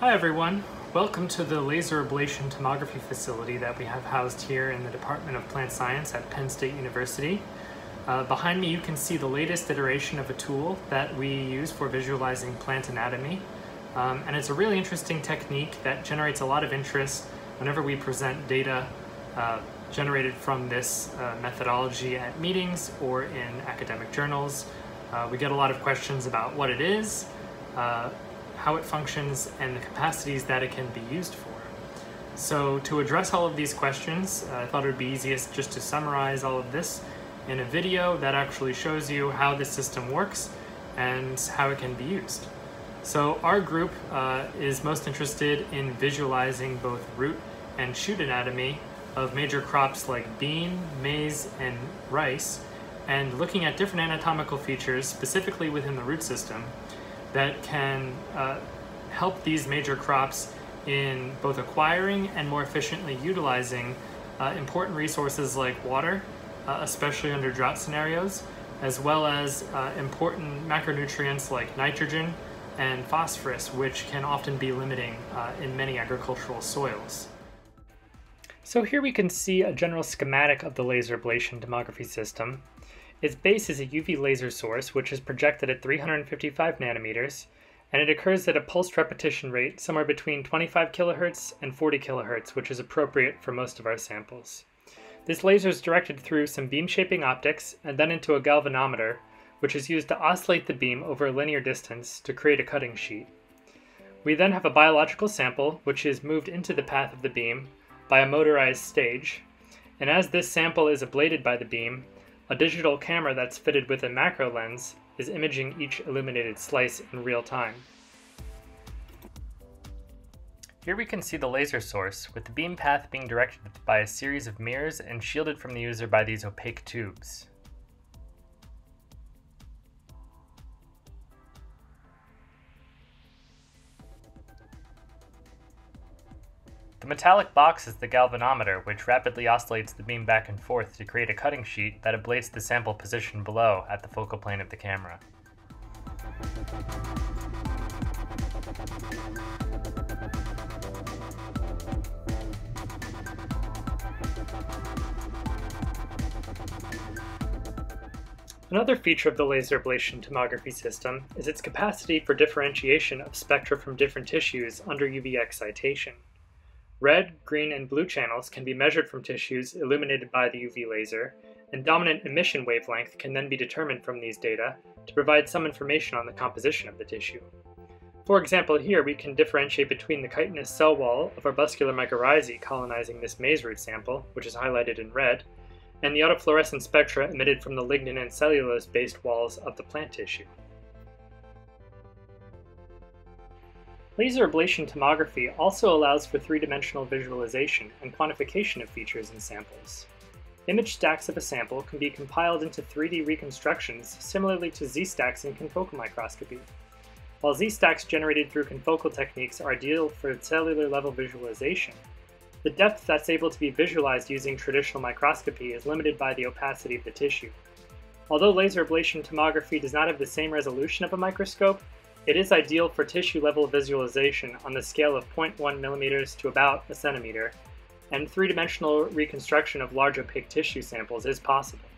Hi everyone, welcome to the Laser Ablation Tomography Facility that we have housed here in the Department of Plant Science at Penn State University. Behind me you can see the latest iteration of a tool that we use for visualizing plant anatomy. And it's a really interesting technique that generates a lot of interest whenever we present data generated from this methodology at meetings or in academic journals. We get a lot of questions about what it is, how it functions, and the capacities that it can be used for. So to address all of these questions, I thought it would be easiest just to summarize all of this in a video that actually shows you how this system works and how it can be used. So our group is most interested in visualizing both root and shoot anatomy of major crops like bean, maize, and rice, and looking at different anatomical features specifically within the root system that can help these major crops in both acquiring and more efficiently utilizing important resources like water, especially under drought scenarios, as well as important macronutrients like nitrogen and phosphorus, which can often be limiting in many agricultural soils. So here we can see a general schematic of the laser ablation tomography system. Its base is a UV laser source, which is projected at 355 nanometers, and it occurs at a pulse repetition rate somewhere between 25 kilohertz and 40 kilohertz, which is appropriate for most of our samples. This laser is directed through some beam shaping optics and then into a galvanometer, which is used to oscillate the beam over a linear distance to create a cutting sheet. We then have a biological sample, which is moved into the path of the beam by a motorized stage, and as this sample is ablated by the beam, a digital camera that's fitted with a macro lens is imaging each illuminated slice in real time. Here we can see the laser source, with the beam path being directed by a series of mirrors and shielded from the user by these opaque tubes. The metallic box is the galvanometer, which rapidly oscillates the beam back and forth to create a cutting sheet that ablates the sample position below at the focal plane of the camera. Another feature of the laser ablation tomography system is its capacity for differentiation of spectra from different tissues under UV excitation. Red, green, and blue channels can be measured from tissues illuminated by the UV laser, and dominant emission wavelength can then be determined from these data to provide some information on the composition of the tissue. For example, here we can differentiate between the chitinous cell wall of arbuscular mycorrhizae colonizing this maize root sample, which is highlighted in red, and the autofluorescent spectra emitted from the lignin and cellulose-based walls of the plant tissue. Laser ablation tomography also allows for three-dimensional visualization and quantification of features in samples. Image stacks of a sample can be compiled into 3D reconstructions similarly to Z-stacks in confocal microscopy. While Z-stacks generated through confocal techniques are ideal for cellular-level visualization, the depth that's able to be visualized using traditional microscopy is limited by the opacity of the tissue. Although laser ablation tomography does not have the same resolution of a microscope, it is ideal for tissue-level visualization on the scale of 0.1 millimeters to about a centimeter, and three-dimensional reconstruction of large opaque tissue samples is possible.